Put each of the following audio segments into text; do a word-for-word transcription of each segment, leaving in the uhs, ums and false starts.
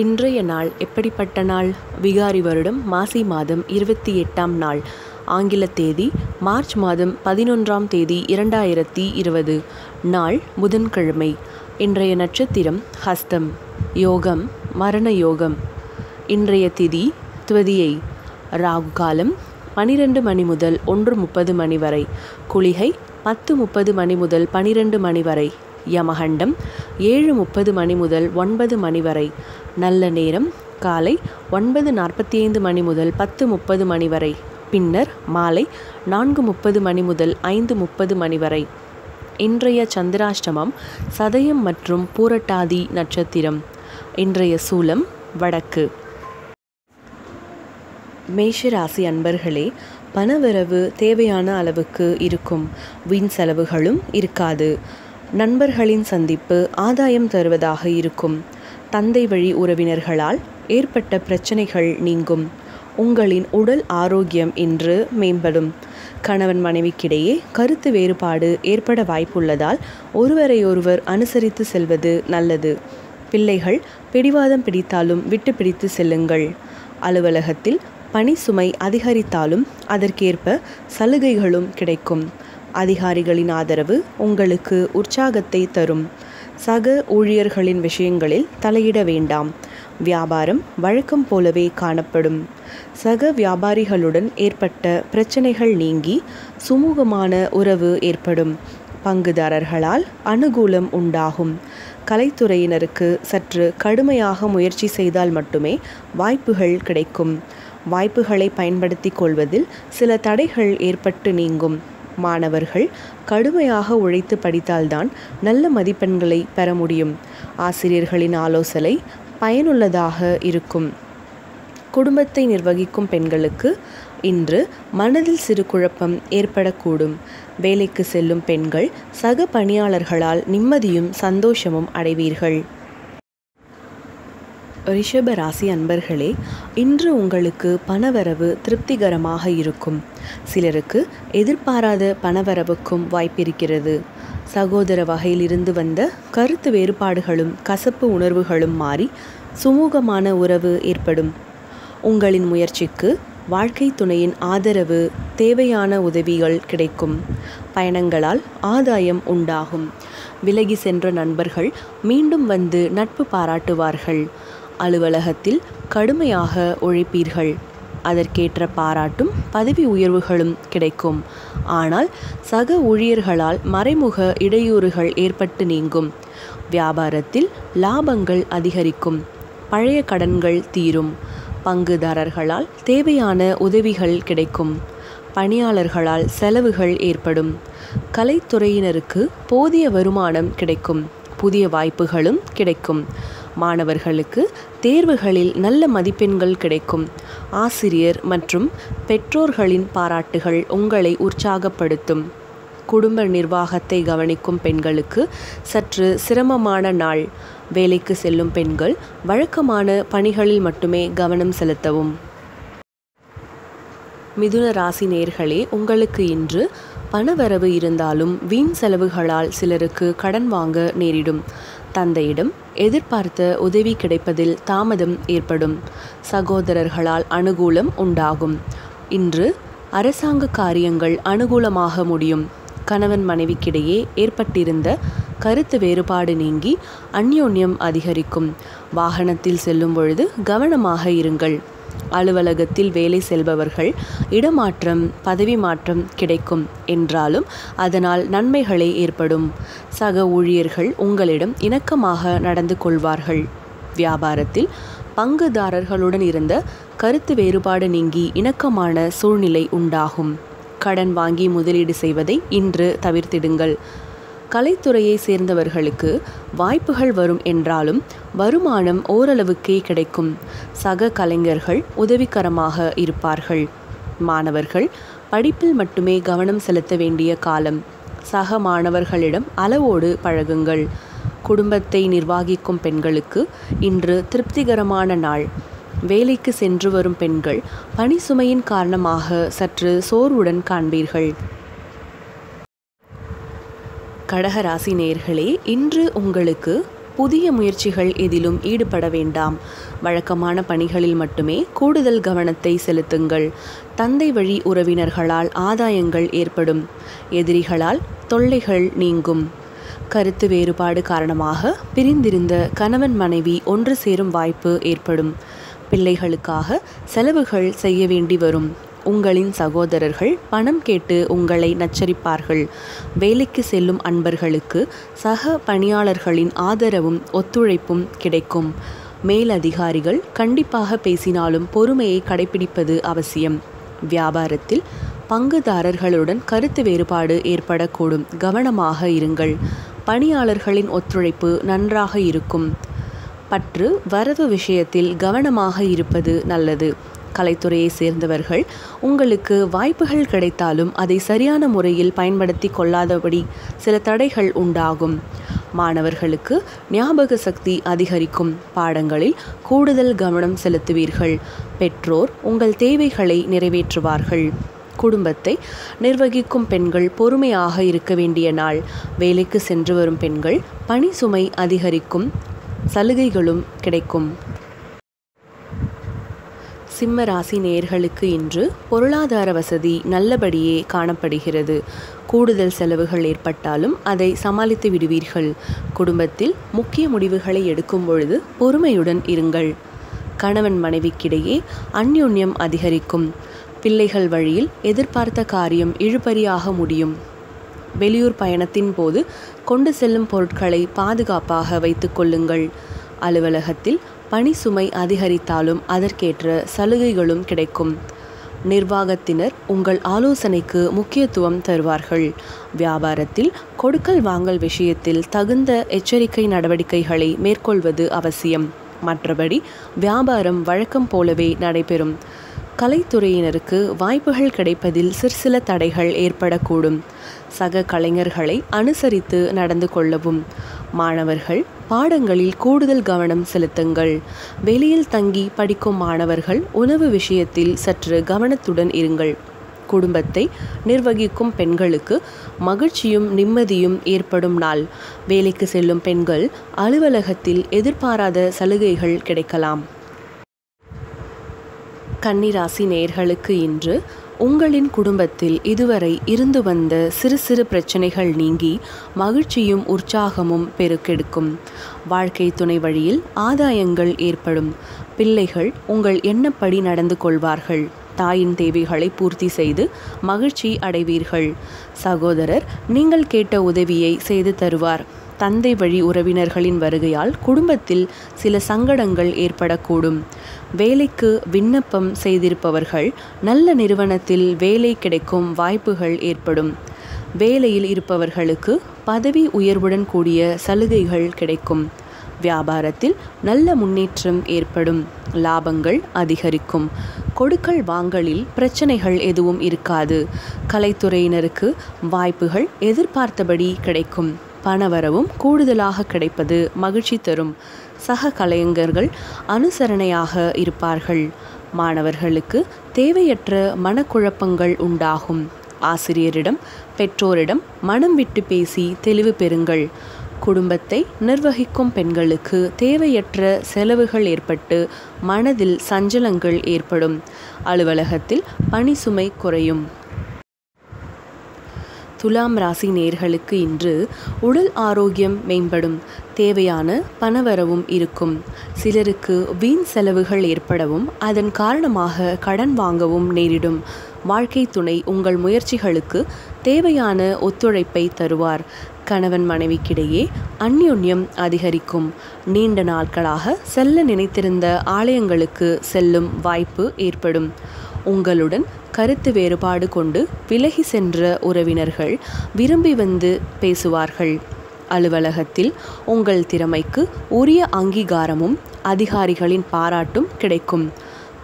இன்றைய நாள் எப்படிப்பட்ட நாள்? விகாரி வருடம் மாசி மாதம் இருபத்தி எட்டாம் நாள். ஆங்கில தேதி மார்ச் மாதம் பதினொன்றாம் தேதி இரண்டாயிரத்தி இருபது. நாள் புதன்கிழமை. இன்றைய நட்சத்திரம் ஹஸ்தம். யோகம் மரண யோகம். இன்றைய திதி துவதியை. ராகு காலம் பனிரெண்டு மணி முதல் ஒன்று முப்பது மணி வரை. குளிகை பத்து முப்பது மணி முதல் பனிரெண்டு மணி வரை. யமகண்டம் ஏழு முப்பது மணி முதல் ஒன்பது மணி வரை. நல்ல நேரம் காலை ஒன்பது நாற்பத்தி ஐந்து மணி முதல் பத்து முப்பது மணி வரை. பின்னர் மாலை நான்கு முப்பது மணி முதல் ஐந்து முப்பது மணி வரை. இன்றைய சந்திராஷ்டமம் சதயம் மற்றும் பூரட்டாதி நட்சத்திரம். இன்றைய சூலம் வடக்கு. மேஷராசி அன்பர்களே, பணவரவு தேவையான அளவுக்கு இருக்கும். வீண் செலவுகளும் இருக்காது. நண்பர்களின் சந்திப்பு ஆதாயம் தருவதாக இருக்கும். தந்தை வழி உறவினர்களால் ஏற்பட்ட பிரச்சனைகள் நீங்கும். உங்களின் உடல் ஆரோக்கியம் இன்று மேம்படும். கணவன் மனைவிக்கிடையே கருத்து வேறுபாடு ஏற்பட வாய்ப்புள்ளதால் ஒருவரையொருவர் அனுசரித்து செல்வது நல்லது. பிள்ளைகள் பிடிவாதம் பிடித்தாலும் விட்டு பிடித்து செல்லுங்கள். அலுவலகத்தில் பணி சுமை அதிகரித்தாலும் அதற்கேற்ப சலுகைகளும் கிடைக்கும். அதிகாரிகளின் ஆதரவு உங்களுக்கு உற்சாகத்தை தரும். சக ஊழியர்களின் விஷயங்களில் தலையிட வேண்டாம். வியாபாரம் வழக்கம் போலவே காணப்படும். சக வியாபாரிகளுடன் ஏற்பட்ட பிரச்சனைகள் நீங்கி சுமூகமான உறவு ஏற்படும். பங்குதாரர்களால் அனுகூலம் உண்டாகும். கலைத்துறையினருக்கு சற்று கடுமையாக முயற்சி செய்தால் மட்டுமே வாய்ப்புகள் கிடைக்கும். வாய்ப்புகளை பயன்படுத்தி கொள்வதில் சில தடைகள் ஏற்பட்டு நீங்கும். மாணவர்கள் கடுமையாக உழைத்து படித்தால்தான் நல்ல மதிப்பெண்களை பெற முடியும். ஆசிரியர்களின் ஆலோசனை பயனுள்ளதாக இருக்கும். குடும்பத்தை நிர்வகிக்கும் பெண்களுக்கு இன்று மனதில் சிறு குழப்பம் ஏற்படக்கூடும். வேலைக்கு செல்லும் பெண்கள் சக பணியாளர்களால் நிம்மதியும் சந்தோஷமும் அடைவீர்கள். ரிஷப ராசி அன்பர்களே, இன்று உங்களுக்கு பணவரவு திருப்திகரமாக இருக்கும். சிலருக்கு எதிர்பாராத பணவரவுக்கும் வாய்ப்பிருக்கிறது. சகோதர வகையிலிருந்து வந்த கருத்து வேறுபாடுகளும் கசப்பு உணர்வுகளும் மாறி சுமூகமான உறவு ஏற்படும். உங்களின் முயற்சிக்கு வாழ்க்கை துணையின் ஆதரவு, தேவையான உதவிகள் கிடைக்கும். பயணங்களால் ஆதாயம் உண்டாகும். விலகி சென்ற நண்பர்கள் மீண்டும் வந்து நட்பு பாராட்டுவார்கள். அலுவலகத்தில் கடுமையாக உழைப்பீர்கள். அதற்கேற்ற பாராட்டும் பதவி உயர்வுகளும் கிடைக்கும். ஆனால் சக ஊழியர்களால் மறைமுக இடையூறுகள் ஏற்பட்டு நீங்கும். வியாபாரத்தில் லாபங்கள் அதிகரிக்கும். பழைய கடன்கள் தீரும். பங்குதாரர்களால் தேவையான உதவிகள் கிடைக்கும். பணியாளர்களால் செலவுகள் ஏற்படும். கலைத்துறையினருக்கு போதிய வருமானம் கிடைக்கும். புதிய வாய்ப்புகளும் கிடைக்கும். மாணவர்களுக்கு தேர்வுகளில் நல்ல மதிப்பெண்கள் கிடைக்கும். ஆசிரியர் மற்றும் பெற்றோர்களின் பாராட்டுகள் உங்களை உற்சாகப்படுத்தும். குடும்ப நிர்வாகத்தை கவனிக்கும் பெண்களுக்கு சற்று சிரமமான நாள். வேலைக்கு செல்லும் பெண்கள் வழக்கமான பணிகளில் மட்டுமே கவனம் செலுத்தவும். மிதுன ராசி நேயர்களே, உங்களுக்கு இன்று பணவரவு இருந்தாலும் வீண் செலவுகளால் சிலருக்கு கடன் வாங்க நேரிடும். தந்தையிடம் எதிர்பார்த்த உதவி கிடைப்பதில் தாமதம் ஏற்படும். சகோதரர்களால் அனுகூலம் உண்டாகும். இன்று அரசாங்க காரியங்கள் அனுகூலமாக முடியும். கணவன் மனைவிக்கிடையே ஏற்பட்டிருந்த கருத்து வேறுபாடு நீங்கி அந்யோன்யம் அதிகரிக்கும். வாகனத்தில் செல்லும் பொழுது கவனமாக இருங்கள். அலுவலகத்தில் வேலை செல்பவர்கள் இடமாற்றம், பதவி மாற்றம் கிடைக்கும். என்றாலும் அதனால் நன்மைகளே ஏற்படும். சக ஊழியர்கள் உங்களிடம் இணக்கமாக நடந்து கொள்வார்கள். வியாபாரத்தில் பங்குதாரர்களுடன் இருந்த கருத்து வேறுபாடு நீங்கி இணக்கமான சூழ்நிலை உண்டாகும். கடன் வாங்கி முதலீடு செய்வதை இன்று தவிர்த்திடுங்கள். கலைத்துறையை சேர்ந்தவர்களுக்கு வாய்ப்புகள் வரும். என்றாலும் வருமானம் ஓரளவுக்கே கிடைக்கும். சக கலைஞர்கள் உதவிகரமாக இருப்பார்கள். மாணவர்கள் படிப்பில் மட்டுமே கவனம் செலுத்த வேண்டிய காலம். சக மாணவர்களிடம் அளவோடு பழகுங்கள். குடும்பத்தை நிர்வகிக்கும் பெண்களுக்கு இன்று திருப்திகரமான நாள். வேலைக்கு சென்று வரும் பெண்கள் பணி சுமையின் காரணமாக சற்று சோர்வுடன் காண்பீர்கள். கடகராசி நேயர்களே, இன்று உங்களுக்கு புதிய முயற்சிகள் எதிலும் ஈடுபட வேண்டாம். வழக்கமான பணிகளில் மட்டுமே கூடுதல் கவனத்தை செலுத்துங்கள். தந்தை வழி உறவினர்களால் ஆதாயங்கள் ஏற்படும். எதிரிகளால் தொல்லைகள் நீங்கும். கருத்து வேறுபாடு காரணமாக பிரிந்திருந்த கணவன் மனைவி ஒன்று சேரும் வாய்ப்பு ஏற்படும். பிள்ளைகளுக்காக செலவுகள் செய்ய வேண்டி வரும். உங்களின் சகோதரர்கள் பணம் கேட்டு உங்களை நச்சரிப்பார்கள். வேலைக்கு செல்லும் அன்பர்களுக்கு சக பணியாளர்களின் ஆதரவும் ஒத்துழைப்பும் கிடைக்கும். மேலதிகாரிகள் கண்டிப்பாக பேசினாலும் பொறுமையை கடைபிடிப்பது அவசியம். வியாபாரத்தில் பங்குதாரர்களுடன் கருத்து வேறுபாடு ஏற்படக்கூடும். கவனமாக இருங்கள். பணியாளர்களின் ஒத்துழைப்பு நன்றாக இருக்கும். பற்று வரவு விஷயத்தில் கவனமாக இருப்பது நல்லது. கலைத்துறையை சேர்ந்தவர்கள் உங்களுக்கு வாய்ப்புகள் கிடைத்தாலும் அதை சரியான முறையில் பயன்படுத்தி கொள்ளாதபடி சில தடைகள் உண்டாகும். மாணவர்களுக்கு ஞாபக சக்தி அதிகரிக்கும். பாடங்களில் கூடுதல் கவனம் செலுத்துவீர்கள். பெற்றோர் உங்கள் தேவைகளை நிறைவேற்றுவார்கள். குடும்பத்தை நிர்வகிக்கும் பெண்கள் பொறுமையாக இருக்க வேண்டிய நாள். வேலைக்கு சென்று வரும் பெண்கள் பணி சுமை அதிகரிக்கும். சலுகைகளும் கிடைக்கும். சிம்ம ராசி நேயர்களுக்கு இன்று பொருளாதார வசதி நல்லபடியே காணப்படுகிறது. கூடுதல் செலவுகள் ஏற்பட்டாலும் அதை சமாளித்து விடுவீர்கள். குடும்பத்தில் முக்கிய முடிவுகளை எடுக்கும் பொழுது பொறுமையுடன் இருங்கள். கணவன் மனைவிக்கிடையே அந்யோன்யம் அதிகரிக்கும். பிள்ளைகள் வழியில் எதிர்பார்த்த காரியம் இழுபறியாக முடியும். வெளியூர் பயணத்தின் போது கொண்டு செல்லும் பொருட்களை பாதுகாப்பாக வைத்துக் கொள்ளுங்கள். அலுவலகத்தில் பணி சுமை அதிகரித்தாலும் அதற்கேற்ற சலுகைகளும் கிடைக்கும். நிர்வாகத்தினர் உங்கள் ஆலோசனைக்கு முக்கியத்துவம் தருவார்கள். வியாபாரத்தில் கொடுக்கல் வாங்கல் விஷயத்தில் தகுந்த எச்சரிக்கை நடவடிக்கைகளை மேற்கொள்வது அவசியம். மற்றபடி வியாபாரம் வழக்கம் போலவே நடைபெறும். கலைத்துறையினருக்கு வாய்ப்புகள் கிடைப்பதில் சிற்சில தடைகள் ஏற்படக்கூடும். சக கலைஞர்களை அனுசரித்து நடந்து கொள்ளவும். மாணவர்கள் பாடங்களில் கூடுதல் கவனம் செலுத்துங்கள். வெளியில் தங்கி படிக்கும் மாணவர்கள் உணவு விஷயத்தில் சற்று கவனத்துடன் இருங்கள். குடும்பத்தை நிர்வகிக்கும் பெண்களுக்கு மகிழ்ச்சியும் நிம்மதியும் ஏற்படும் நாள். வேலைக்கு செல்லும் பெண்கள் அலுவலகத்தில் எதிர்பாராத சலுகைகள் கிடைக்கலாம். கன்னி ராசி நேயர்களுக்கு இன்று உங்களின் குடும்பத்தில் இதுவரை இருந்து வந்த சிறு சிறு பிரச்சனைகள் நீங்கி மகிழ்ச்சியும் உற்சாகமும் பெருக்கெடுக்கும். வாழ்க்கை துணை வழியில் ஆதாயங்கள் ஏற்படும். பிள்ளைகள் உங்கள் எண்ணப்படி நடந்து கொள்வார்கள். தாயின் தேவைகளை பூர்த்தி செய்து மகிழ்ச்சி அடைவீர்கள். சகோதரர் நீங்கள் கேட்ட உதவியை செய்து தருவார். தந்தை வழி உறவினர்களின் வருகையால் குடும்பத்தில் சில சங்கடங்கள் ஏற்படக்கூடும். வேலைக்கு விண்ணப்பம் செய்திருப்பவர்கள் நல்ல நிறுவனத்தில் வேலை கிடைக்கும் வாய்ப்புகள் ஏற்படும். வேலையில் இருப்பவர்களுக்கு பதவி உயர்வுடன் கூடிய சலுகைகள் கிடைக்கும். வியாபாரத்தில் நல்ல முன்னேற்றம் ஏற்படும். லாபங்கள் அதிகரிக்கும். கொடுக்கல் வாங்கலில் பிரச்சனைகள் எதுவும் இருக்காது. கலைத்துறையினருக்கு வாய்ப்புகள் எதிர்பார்த்தபடி கிடைக்கும். பணவரவும் கூடுதலாக கிடைப்பது மகிழ்ச்சி தரும். சக கலைஞர்கள் அனுசரணையாக இருப்பார்கள். மாணவர்களுக்கு தேவையற்ற மனக்குழப்பங்கள் உண்டாகும். ஆசிரியரிடம் பெற்றோரிடம் மனம் விட்டு பேசி தெளிவு பெறுங்கள். குடும்பத்தை நிர்வகிக்கும் பெண்களுக்கு தேவையற்ற செலவுகள் ஏற்பட்டு மனதில் சஞ்சலங்கள் ஏற்படும். அலுவலகத்தில் பணி சுமை குறையும். துலாம் ராசி நேயர்களுக்கு இன்று உடல் ஆரோக்கியம் மேம்படும். தேவையான பணவரவும் இருக்கும். சிலருக்கு வீண் செலவுகள் ஏற்படவும் அதன் காரணமாக கடன் வாங்கவும் நேரிடும். வாழ்க்கை துணை உங்கள் முயற்சிகளுக்கு தேவையான ஒத்துழைப்பை தருவார். கணவன் மனைவிக்கிடையே அந்யோன்யம் அதிகரிக்கும். நீண்ட நாட்களாக செல்ல நினைத்திருந்த ஆலயங்களுக்கு செல்லும் வாய்ப்பு ஏற்படும். உங்களுடன் கருத்து வேறுபாடு கொண்டு விலகி சென்ற உறவினர்கள் விரும்பி வந்து பேசுவார்கள். அலுவலகத்தில் உங்கள் திறமைக்கு உரிய அங்கீகாரமும் அதிகாரிகளின் பாராட்டும் கிடைக்கும்.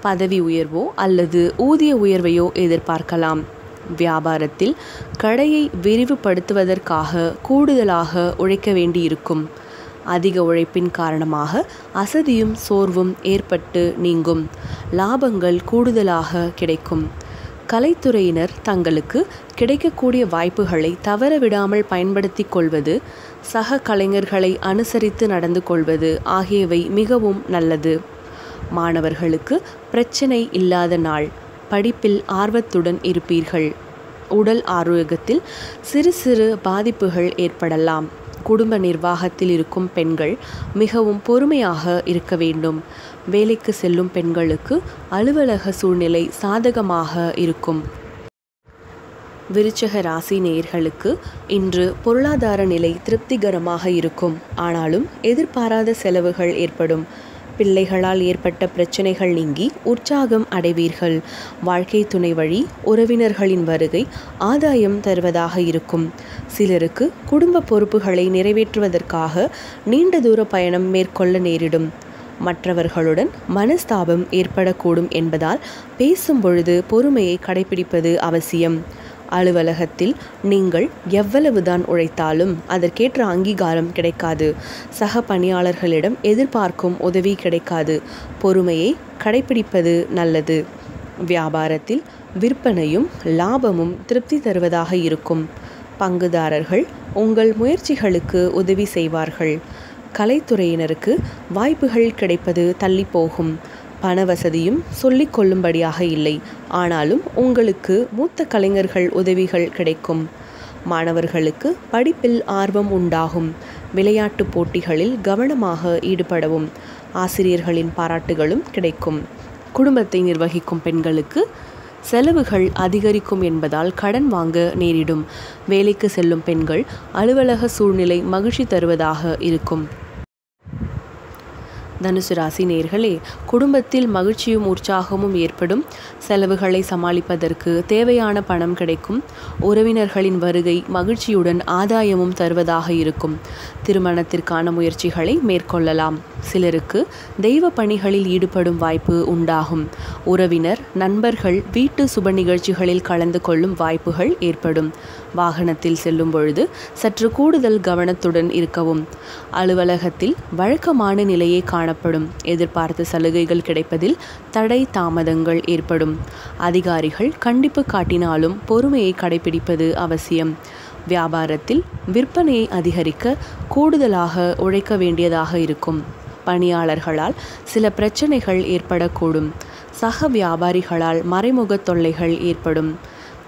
பதவி உயர்வோ அல்லது ஊதிய உயர்வையோ எதிர்பார்க்கலாம். வியாபாரத்தில் கடையை விரிவுபடுத்துவதற்காக கூடுதலாக உழைக்க வேண்டியிருக்கும். அதிக உழைப்பின் காரணமாக அசதியும் சோர்வும் ஏற்பட்டு நீங்கும். லாபங்கள் கூடுதலாக கிடைக்கும். கலைத்துறையினர் தங்களுக்கு கிடைக்கக்கூடிய வாய்ப்புகளை தவற விடாமல் பயன்படுத்திக் கொள்வது, சக கலைஞர்களை அனுசரித்து நடந்து கொள்வது ஆகியவை மிகவும் நல்லது. மாணவர்களுக்கு பிரச்சனை இல்லாத நாள், படிப்பில் ஆர்வத்துடன் இருப்பீர்கள். உடல் ஆரோக்கியத்தில் சிறு சிறு பாதிப்புகள் ஏற்படலாம். குடும்ப நிர்வாகத்தில் இருக்கும் பெண்கள் மிகவும் பொறுமையாக இருக்க வேண்டும். வேலைக்கு செல்லும் பெண்களுக்கு அலுவலக சூழ்நிலை சாதகமாக இருக்கும். விருச்சிக ராசி நேயர்களுக்கு இன்று பொருளாதார நிலை திருப்திகரமாக இருக்கும். ஆனாலும் எதிர்பாராத செலவுகள் ஏற்படும். பிள்ளைகளால் ஏற்பட்ட பிரச்சனைகள் நீங்கி உற்சாகம் அடைவீர்கள். வாழ்க்கை துணை வழி உறவினர்களின் வருகை ஆதாயம் தருவதாக இருக்கும். சிலருக்கு குடும்ப பொறுப்புகளை நிறைவேற்றுவதற்காக நீண்ட தூர பயணம் மேற்கொள்ள நேரிடும். மற்றவர்களுடன் மனஸ்தாபம் ஏற்படக்கூடும் என்பதால் பேசும் பொழுது பொறுமையை கடைபிடிப்பது அவசியம். அலுவலகத்தில் நீங்கள் எவ்வளவுதான் உழைத்தாலும் அதற்கேற்ற அங்கீகாரம் கிடைக்காது. சக பணியாளர்களிடம் எதிர்பார்க்கும் உதவி கிடைக்காது. பொறுமையை கடைபிடிப்பது நல்லது. வியாபாரத்தில் விற்பனையும் லாபமும் திருப்தி தருவதாக இருக்கும். பங்குதாரர்கள் உங்கள் முயற்சிகளுக்கு உதவி செய்வார்கள். கலைத்துறையினருக்கு வாய்ப்புகள் கிடைப்பது தள்ளி போகும். பண வசதியும் சொல்லிக் கொள்ளும்படியாக இல்லை. ஆனாலும் உங்களுக்கு மூத்த கலைஞர்கள் உதவிகள் கிடைக்கும். மாணவர்களுக்கு படிப்பில் ஆர்வம் உண்டாகும். விளையாட்டு போட்டிகளில் கவனமாக ஈடுபடவும். ஆசிரியர்களின் பாராட்டுகளும் கிடைக்கும். குடும்பத்தை நிர்வகிக்கும் பெண்களுக்கு செலவுகள் அதிகரிக்கும் என்பதால் கடன் வாங்க நேரிடும். வேலைக்கு செல்லும் பெண்கள் அலுவலக சூழ்நிலை மகிழ்ச்சி தருவதாக இருக்கும். தனுசு ராசி நேயர்களே, குடும்பத்தில் மகிழ்ச்சியும் உற்சாகமும் ஏற்படும். செலவுகளை சமாளிப்பதற்கு தேவையான பணம் கிடைக்கும். உறவினர்களின் வருகை மகிழ்ச்சியுடன் ஆதாயமும் தருவதாக இருக்கும். திருமணத்திற்கான முயற்சிகளை மேற்கொள்ளலாம். சிலருக்கு தெய்வ பணிகளில் ஈடுபடும் வாய்ப்பு உண்டாகும். உறவினர் நண்பர்கள் வீட்டு சுப நிகழ்ச்சிகளில் கலந்து கொள்ளும் வாய்ப்புகள் ஏற்படும். வாகனத்தில் செல்லும் பொழுது சற்று கூடுதல் கவனத்துடன் இருக்கவும். அலுவலகத்தில் வழக்கமான நிலையை காணப்படும். எதிர்பார்த்த சலுகைகள் கிடைப்பதில் தடை தாமதங்கள் ஏற்படும். அதிகாரிகள் கண்டிப்பு காட்டினாலும் பொறுமையை கடைபிடிப்பது அவசியம். வியாபாரத்தில் விற்பனையை அதிகரிக்க கூடுதலாக உழைக்க வேண்டியதாக இருக்கும். பணியாளர்களால் சில பிரச்சனைகள் ஏற்படக்கூடும். சக வியாபாரிகளால் மறைமுக தொல்லைகள் ஏற்படும்.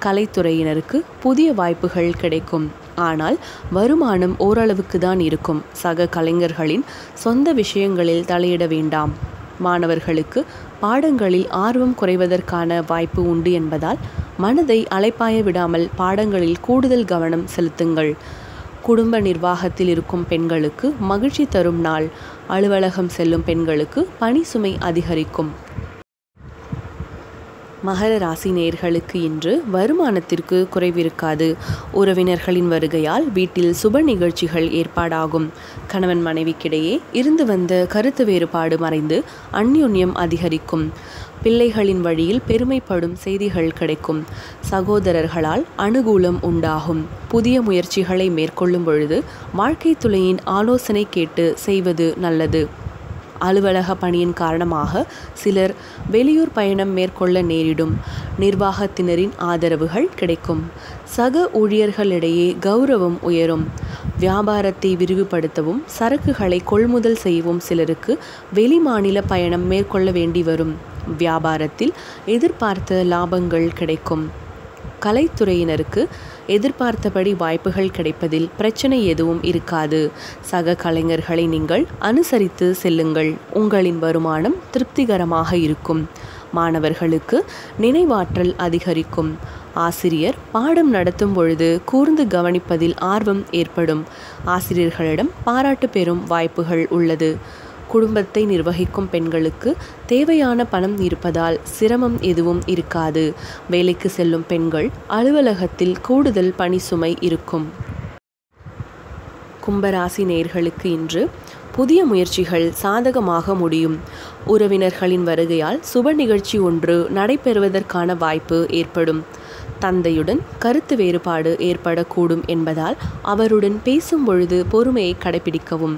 கலைத்துறையினருக்கு புதிய வாய்ப்புகள் கிடைக்கும். ஆனால் வருமானம் ஓரளவுக்கு தான் இருக்கும். சக கலைஞர்களின் சொந்த விஷயங்களில் தலையிட வேண்டாம். மாணவர்களுக்கு பாடங்களில் ஆர்வம் குறைவதற்கான வாய்ப்பு உண்டு என்பதால் மனதை அலைப்பாய விடாமல் பாடங்களில் கூடுதல் கவனம் செலுத்துங்கள். குடும்ப நிர்வாகத்தில் இருக்கும் பெண்களுக்கு மகிழ்ச்சி தரும் நாள். அலுவலகம் செல்லும் பெண்களுக்கு பணி சுமை அதிகரிக்கும். மகர ராசி நேயர்களுக்கு இன்று வருமானத்திற்கு குறைவிருக்காது. உறவினர்களின் வருகையால் வீட்டில் சுப நிகழ்ச்சிகள் ஏற்பாடாகும். கணவன் மனைவிக்கிடையே இருந்து வந்த கருத்து வேறுபாடு மறைந்து அந்யோன்யம் அதிகரிக்கும். பிள்ளைகளின் வழியில் பெருமைப்படும் செய்திகள் கிடைக்கும். சகோதரர்களால் அனுகூலம் உண்டாகும். புதிய முயற்சிகளை மேற்கொள்ளும் பொழுது வாழ்க்கை துணையின் ஆலோசனை கேட்டு செய்வது நல்லது. அலுவலக பணியின் காரணமாக சிலர் வெளியூர் பயணம் மேற்கொள்ள நேரிடும். நிர்வாகத்தினரின் ஆதரவுகள் கிடைக்கும். சக ஊழியர்களிடையே கௌரவம் உயரும். வியாபாரத்தை விரிவுபடுத்தவும் சரக்குகளை கொள்முதல் செய்யவும் சிலருக்கு வெளிமாநில பயணம் மேற்கொள்ள வேண்டி வரும். வியாபாரத்தில் எதிர்பார்த்த லாபங்கள் கிடைக்கும். கலைத்துறையினருக்கு எதிர்பார்த்தபடி வாய்ப்புகள் கிடைப்பதில் பிரச்சனை எதுவும் இருக்காது. சக கலைஞர்களை நீங்கள் அனுசரித்து செல்லுங்கள். உங்களின் வருமானம் திருப்திகரமாக இருக்கும். மாணவர்களுக்கு நினைவாற்றல் அதிகரிக்கும். ஆசிரியர் பாடம் நடத்தும் பொழுது கூர்ந்து கவனிப்பதில் ஆர்வம் ஏற்படும். ஆசிரியர்களிடம் பாராட்டு பெறும் வாய்ப்புகள் உள்ளது. குடும்பத்தை நிர்வகிக்கும் பெண்களுக்கு தேவையான பணம் இருப்பதால் சிரமம் எதுவும் இருக்காது. வேலைக்கு செல்லும் பெண்கள் அலுவலகத்தில் கூடுதல் பணி சுமை இருக்கும். கும்பராசி நேயர்களுக்கு இன்று புதிய முயற்சிகள் சாதகமாக முடியும். உறவினர்களின் வருகையால் சுப நிகழ்ச்சி ஒன்று நடைபெறுவதற்கான வாய்ப்பு ஏற்படும். தந்தையுடன் கருத்து வேறுபாடு ஏற்படக்கூடும் என்பதால் அவருடன் பேசும் பொழுது பொறுமையை கடைபிடிக்கவும்.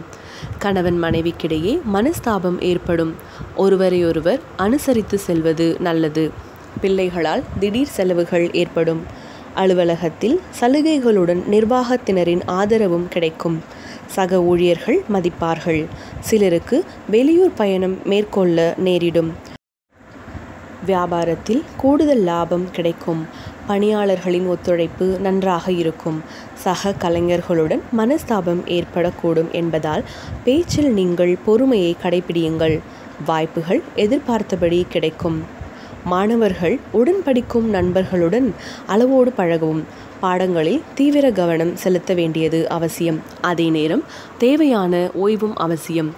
கணவன் மனைவிக்கிடையே மனஸ்தாபம் ஏற்படும். ஒருவரையொருவர் அனுசரித்து செல்வது நல்லது. பிள்ளைகளால் திடீர் செலவுகள் ஏற்படும். அலுவலகத்தில் சலுகைகளுடன் நிர்வாகத்தினரின் ஆதரவும் கிடைக்கும். சக ஊழியர்கள் மதிப்பார்கள். சிலருக்கு வெளியூர் பயணம் மேற்கொள்ள நேரிடும். வியாபாரத்தில் கூடுதல் லாபம் கிடைக்கும். பணியாளர்களின் ஒத்துழைப்பு நன்றாக இருக்கும். சக கலைஞர்களுடன் மனஸ்தாபம் ஏற்படக்கூடும் என்பதால் பேச்சில் நீங்கள் பொறுமையை கடைபிடியுங்கள். வாய்ப்புகள் எதிர்பார்த்தபடி கிடைக்கும். மாணவர்கள் உடன் படிக்கும் நண்பர்களுடன் அளவோடு பழகவும். பாடங்களில் தீவிர கவனம் செலுத்த வேண்டியது அவசியம். அதே நேரம் தேவையான ஓய்வும் அவசியம்.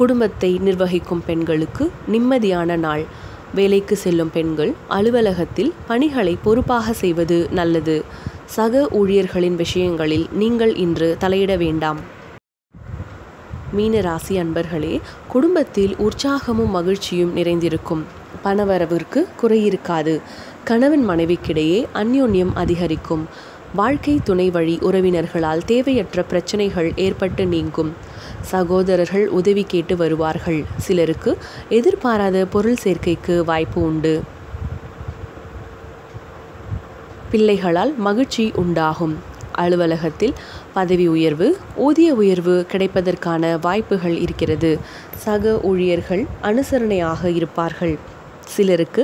குடும்பத்தை நிர்வகிக்கும் பெண்களுக்கு நிம்மதியான நாள். வேலைக்கு செல்லும் பெண்கள் அலுவலகத்தில் பணிகளை பொறுப்பாக செய்வது நல்லது. சக ஊழியர்களின் விஷயங்களில் நீங்கள் இன்று தலையிட வேண்டாம். மீன ராசி அன்பர்களே, குடும்பத்தில் உற்சாகமும் மகிழ்ச்சியும் நிறைந்திருக்கும். பணவரவிற்கு குறையிருக்காது. கணவன் மனைவிக்கிடையே அந்யோன்யம் அதிகரிக்கும். வாழ்க்கை துணை வழி உறவினர்களால் தேவையற்ற பிரச்சனைகள் ஏற்பட்டு நீங்கும். சகோதரர்கள் உதவி கேட்டு வருவார்கள். சிலருக்கு எதிர்பாராத பொருள் சேர்க்கைக்கு வாய்ப்பு உண்டு. பிள்ளைகளால் மகிழ்ச்சி உண்டாகும். அலுவலகத்தில் பதவி உயர்வு, ஊதிய உயர்வு கிடைப்பதற்கான வாய்ப்புகள் இருக்கிறது. சக ஊழியர்கள் அனுசரணையாக இருப்பார்கள். சிலருக்கு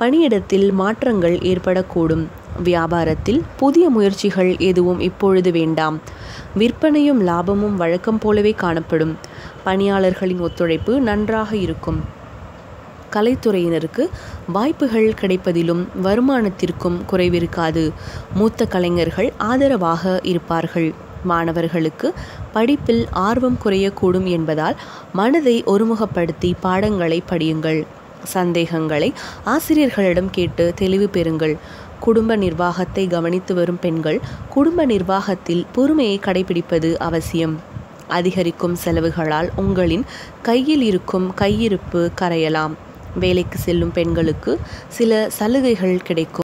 பணியிடத்தில் மாற்றங்கள் ஏற்படக்கூடும். வியாபாரத்தில் புதிய முயற்சிகள் எதுவும் இப்பொழுது வேண்டாம். விற்பனையும் லாபமும் வழக்கம் போலவே காணப்படும். பணியாளர்களின் ஒத்துழைப்பு நன்றாக இருக்கும். கலைத்துறையினருக்கு வாய்ப்புகள் கிடைப்பதிலும் வருமானத்திற்கும் குறைவிருக்காது. மூத்த கலைஞர்கள் ஆதரவாக இருப்பார்கள். மாணவர்களுக்கு படிப்பில் ஆர்வம் குறையக்கூடும் என்பதால் மனதை ஒருமுகப்படுத்தி பாடங்களை படியுங்கள். சந்தேகங்களை ஆசிரியர்களிடம் கேட்டு தெளிவு பெறுங்கள். குடும்ப நிர்வாகத்தை கவனித்து வரும் பெண்கள் குடும்ப நிர்வாகத்தில் பொறுமையை கடைபிடிப்பது அவசியம். அதிகரிக்கும் செலவுகளால் உங்களின் கையில் இருக்கும் கையிருப்பு கரையலாம். வேலைக்கு செல்லும் பெண்களுக்கு சில சலுகைகள் கிடைக்கும்.